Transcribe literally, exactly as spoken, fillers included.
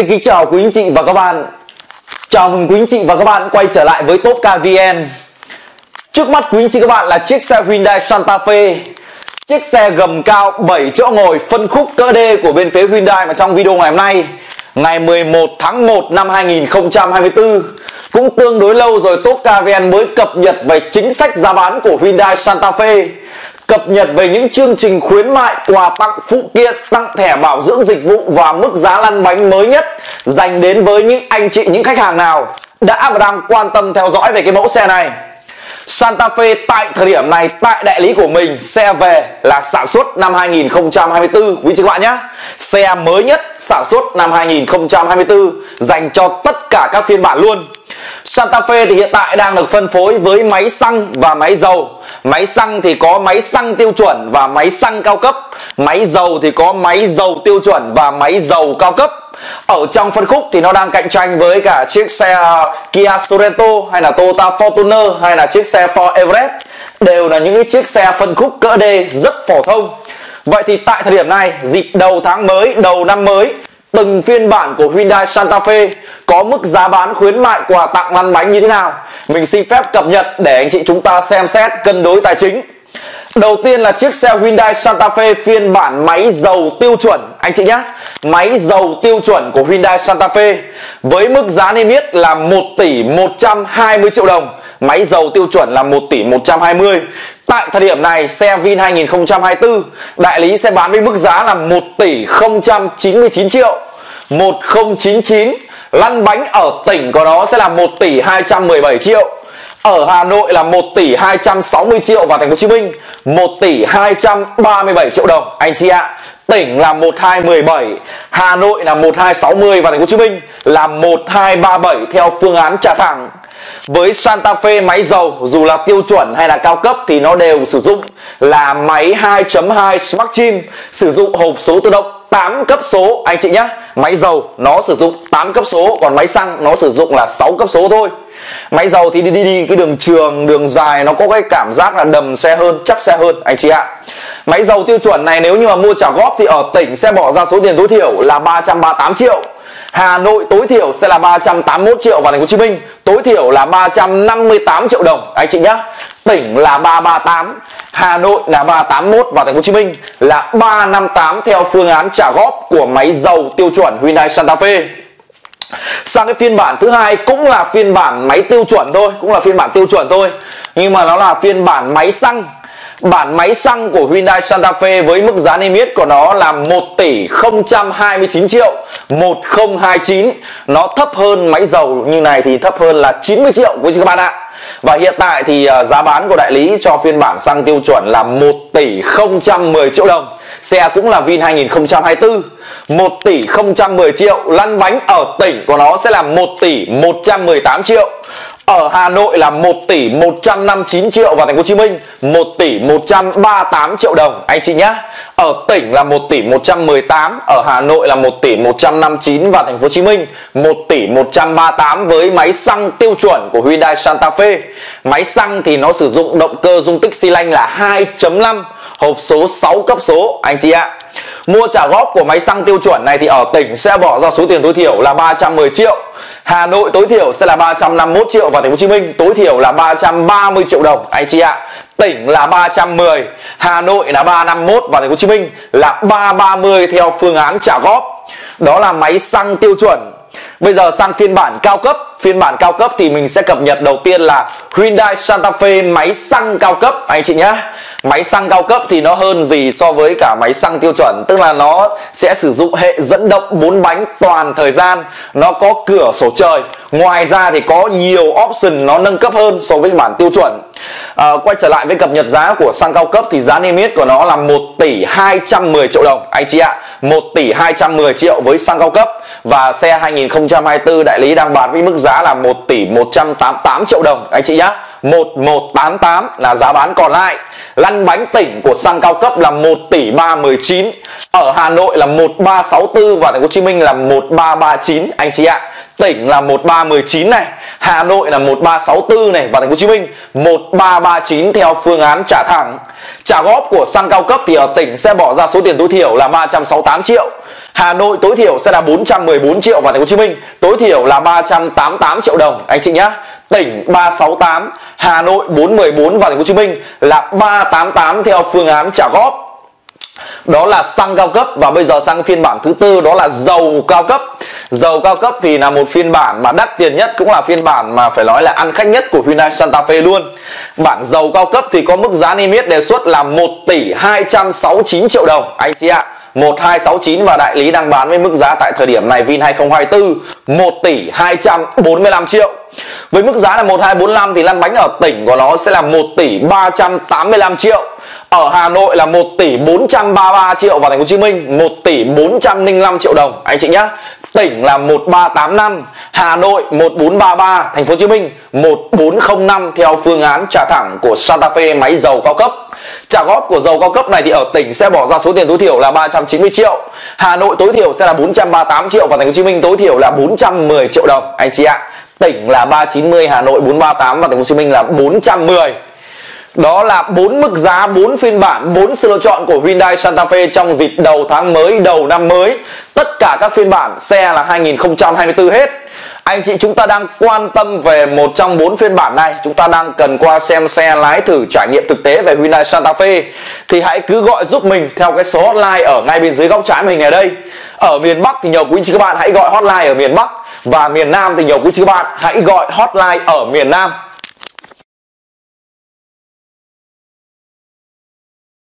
Xin kính chào quý anh chị và các bạn. Chào mừng quý anh chị và các bạn quay trở lại với TopCarVN. Trước mắt quý anh chị các bạn là chiếc xe Hyundai Santa Fe, chiếc xe gầm cao bảy chỗ ngồi phân khúc cỡ D của bên phía Hyundai mà trong video ngày hôm nay, ngày mười một tháng một năm hai nghìn không trăm hai mươi tư, cũng tương đối lâu rồi TopCarVN mới cập nhật về chính sách giá bán của Hyundai Santa Fe, cập nhật về những chương trình khuyến mại, quà tặng, phụ kiện, tặng thẻ bảo dưỡng dịch vụ và mức giá lăn bánh mới nhất dành đến với những anh chị, những khách hàng nào đã và đang quan tâm theo dõi về cái mẫu xe này. Santa Fe tại thời điểm này, tại đại lý của mình, xe về là sản xuất năm hai nghìn không trăm hai mươi tư quý chị các bạn nhé. Xe mới nhất sản xuất năm hai nghìn không trăm hai mươi tư dành cho tất cả các phiên bản luôn. Santa Fe thì hiện tại đang được phân phối với máy xăng và máy dầu. Máy xăng thì có máy xăng tiêu chuẩn và máy xăng cao cấp. Máy dầu thì có máy dầu tiêu chuẩn và máy dầu cao cấp. Ở trong phân khúc thì nó đang cạnh tranh với cả chiếc xe Kia Sorento hay là Toyota Fortuner hay là chiếc xe Ford Everest. Đều là những chiếc xe phân khúc cỡ D rất phổ thông. Vậy thì tại thời điểm này, dịp đầu tháng mới, đầu năm mới, từng phiên bản của Hyundai Santa Fe có mức giá bán khuyến mại, quà tặng, lăn bánh như thế nào, mình xin phép cập nhật để anh chị chúng ta xem xét cân đối tài chính. Đầu tiên là chiếc xe Hyundai Santa Fe phiên bản máy dầu tiêu chuẩn anh chị nhé. Máy dầu tiêu chuẩn của Hyundai Santa Fe với mức giá niêm yết là một tỷ một trăm hai mươi triệu đồng. Máy dầu tiêu chuẩn là một tỷ một trăm hai mươi. Tại thời điểm này xe Vin hai nghìn không trăm hai mươi tư đại lý sẽ bán với mức giá là một tỷ không trăm chín mươi chín triệu, một nghìn không trăm chín mươi chín. Lăn bánh ở tỉnh của nó sẽ là một tỷ hai trăm mười bảy triệu, ở Hà Nội là một tỷ hai trăm sáu mươi triệu và Thành phố Hồ Chí Minh một tỷ hai trăm ba mươi bảy triệu đồng anh chị ạ. À, tỉnh là một hai một bảy, Hà Nội là một hai sáu mươi và Thành phố Hồ Chí Minh là một hai ba bảy theo phương án trả thẳng. Với Santa Fe máy dầu, dù là tiêu chuẩn hay là cao cấp thì nó đều sử dụng là máy hai chấm hai Smartstream, sử dụng hộp số tự động tám cấp số anh chị nhé. Máy dầu nó sử dụng tám cấp số, còn máy xăng nó sử dụng là sáu cấp số thôi. Máy dầu thì đi đi, đi cái đường trường, đường dài nó có cái cảm giác là đầm xe hơn, chắc xe hơn anh chị ạ. À, máy dầu tiêu chuẩn này nếu như mà mua trả góp thì ở tỉnh sẽ bỏ ra số tiền tối thiểu là ba trăm ba mươi tám triệu, Hà Nội tối thiểu sẽ là ba trăm tám mươi mốt triệu và Thành phố Hồ Chí Minh tối thiểu là ba trăm năm mươi tám triệu đồng anh chị nhé. Tỉnh là ba trăm ba mươi tám, Hà Nội là ba trăm tám mươi mốt và Thành phố Hồ Chí Minh là ba trăm năm mươi tám theo phương án trả góp của máy dầu tiêu chuẩn Hyundai Santa Fe. Sang cái phiên bản thứ hai cũng là phiên bản máy tiêu chuẩn thôi, cũng là phiên bản tiêu chuẩn thôi, nhưng mà nó là phiên bản máy xăng. Bản máy xăng của Hyundai Santa Fe với mức giá niêm yết của nó là một tỷ không trăm hai mươi chín triệu, một nghìn không trăm hai mươi chín. Nó thấp hơn máy dầu như này thì thấp hơn là chín mươi triệu quý vị các bạn ạ. Và hiện tại thì giá bán của đại lý cho phiên bản xăng tiêu chuẩn là một tỷ không trăm mười triệu đồng. Xe cũng là Vin hai nghìn không trăm hai mươi tư, một tỷ không trăm mười triệu. Lăn bánh ở tỉnh của nó sẽ là một tỷ một trăm mười tám triệu, ở Hà Nội là một tỷ một trăm năm mươi chín triệu và Thành phố Hồ Chí Minh một tỷ một trăm ba mươi tám triệu đồng anh chị nhé. Ở tỉnh là một tỷ một trăm mười tám, ở Hà Nội là một tỷ một trăm năm mươi chín và Thành phố Hồ Chí Minh một tỷ một trăm ba mươi tám với máy xăng tiêu chuẩn của Hyundai Santa Fe. Máy xăng thì nó sử dụng động cơ dung tích xi lanh là hai chấm năm, hộp số sáu cấp số anh chị ạ. À, mua trả góp của máy xăng tiêu chuẩn này thì ở tỉnh sẽ bỏ ra số tiền tối thiểu là ba trăm mười triệu, Hà Nội tối thiểu sẽ là ba trăm năm mươi mốt triệu và Thành phố Hồ Chí Minh tối thiểu là ba trăm ba mươi triệu đồng anh chị ạ. À, tỉnh là ba trăm mười, Hà Nội là ba trăm năm mươi mốt và Thành phố Hồ Chí Minh là ba trăm ba mươi theo phương án trả góp. Đó là máy xăng tiêu chuẩn. Bây giờ sang phiên bản cao cấp. Phiên bản cao cấp thì mình sẽ cập nhật đầu tiên là Hyundai Santa Fe máy xăng cao cấp anh chị nhé. Máy xăng cao cấp thì nó hơn gì so với cả máy xăng tiêu chuẩn, tức là nó sẽ sử dụng hệ dẫn động bốn bánh toàn thời gian, nó có cửa sổ trời, ngoài ra thì có nhiều option nó nâng cấp hơn so với bản tiêu chuẩn. À, quay trở lại với cập nhật giá của xăng cao cấp thì giá niêm yết của nó là một tỷ hai trăm mười triệu đồng anh chị ạ. À, một tỷ hai trăm mười triệu với xăng cao cấp, và xe hai nghìn không trăm hai mươi tư đại lý đang bán với mức giá giá là một tỷ một trăm tám mươi tám triệu đồng anh chị nhá. một nghìn một trăm tám mươi tám là giá bán còn lại. Lăn bánh tỉnh của xăng cao cấp là một tỷ ba trăm mười chín, ở Hà Nội là một nghìn ba trăm sáu mươi tư và Thành phố Hồ Chí Minh là một nghìn ba trăm ba mươi chín anh chị ạ. À, tỉnh là một nghìn ba trăm mười chín này, Hà Nội là một nghìn ba trăm sáu mươi tư này và Thành phố Hồ Chí Minh một nghìn ba trăm ba mươi chín theo phương án trả thẳng. Trả góp của xăng cao cấp thì ở tỉnh sẽ bỏ ra số tiền tối thiểu là ba trăm sáu mươi tám triệu, Hà Nội tối thiểu sẽ là bốn trăm mười bốn triệu và Thành phố Hồ Chí Minh tối thiểu là ba trăm tám mươi tám triệu đồng anh chị nhá. Tỉnh ba trăm sáu mươi tám, Hà Nội bốn trăm mười bốn và Thành phố Hồ Chí Minh là ba trăm tám mươi tám theo phương án trả góp. Đó là xăng cao cấp. Và bây giờ sang phiên bản thứ tư, đó là dầu cao cấp. Dầu cao cấp thì là một phiên bản mà đắt tiền nhất, cũng là phiên bản mà phải nói là ăn khách nhất của Hyundai Santa Fe luôn. Bản dầu cao cấp thì có mức giá niêm yết đề xuất là một tỷ hai trăm sáu mươi chín triệu đồng anh chị ạ. một nghìn hai trăm sáu mươi chín và đại lý đang bán với mức giá tại thời điểm này Vin hai không hai tư một tỷ hai trăm bốn mươi lăm triệu. Với mức giá là một nghìn hai trăm bốn mươi lăm thì lăn bánh ở tỉnh của nó sẽ là một tỷ ba trăm tám mươi lăm triệu. Ở Hà Nội là một tỷ bốn trăm ba mươi ba triệu và Thành phố Hồ Chí Minh một tỷ bốn trăm linh năm triệu đồng anh chị nhá. Tỉnh là một ba tám năm, Hà Nội một bốn ba ba, Thành phố Hồ Chí Minh một bốn không năm theo phương án trả thẳng của Santa Fe máy dầu cao cấp. Trả góp của dầu cao cấp này thì ở tỉnh sẽ bỏ ra số tiền tối thiểu là ba trăm chín mươi triệu, Hà Nội tối thiểu sẽ là bốn trăm ba mươi tám triệu và Thành phố Hồ Chí Minh tối thiểu là bốn trăm mười triệu đồng anh chị ạ. À, tỉnh là ba trăm chín mươi, Hà Nội bốn trăm ba mươi tám và Thành phố Hồ Chí Minh là bốn trăm mười. Đó là bốn mức giá, bốn phiên bản, bốn sự lựa chọn của Hyundai Santa Fe trong dịp đầu tháng mới, đầu năm mới. Tất cả các phiên bản xe là hai nghìn không trăm hai mươi tư hết. Anh chị chúng ta đang quan tâm về một trong bốn phiên bản này, chúng ta đang cần qua xem xe, lái thử, trải nghiệm thực tế về Hyundai Santa Fe thì hãy cứ gọi giúp mình theo cái số hotline ở ngay bên dưới góc trái mình ở đây. Ở miền Bắc thì nhiều quý chị các bạn hãy gọi hotline ở miền Bắc, và miền Nam thì nhiều quý chị các bạn hãy gọi hotline ở miền Nam.